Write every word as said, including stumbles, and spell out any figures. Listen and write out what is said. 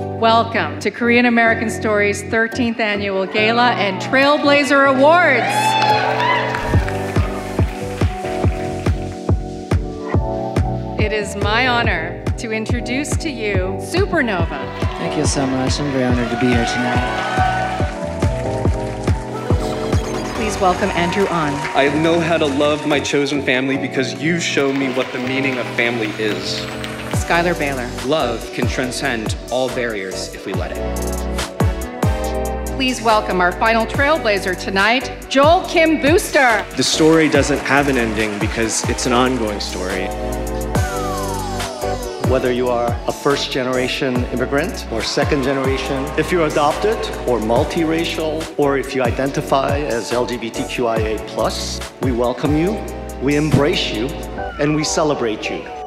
Welcome to Korean American Stories' thirteenth Annual Gala and Trailblazer Awards. It is my honor to introduce to you SuperKnova. Thank you so much. I'm very honored to be here tonight. Please welcome Andrew Ahn. I know how to love my chosen family because you show me what the meaning of family is. Schuyler Bailar. Love can transcend all barriers if we let it. Please welcome our final trailblazer tonight, Joel Kim Booster. The story doesn't have an ending because it's an ongoing story. Whether you are a first-generation immigrant or second-generation, if you're adopted or multiracial, or if you identify as L G B T Q I A plus, we welcome you, we embrace you, and we celebrate you.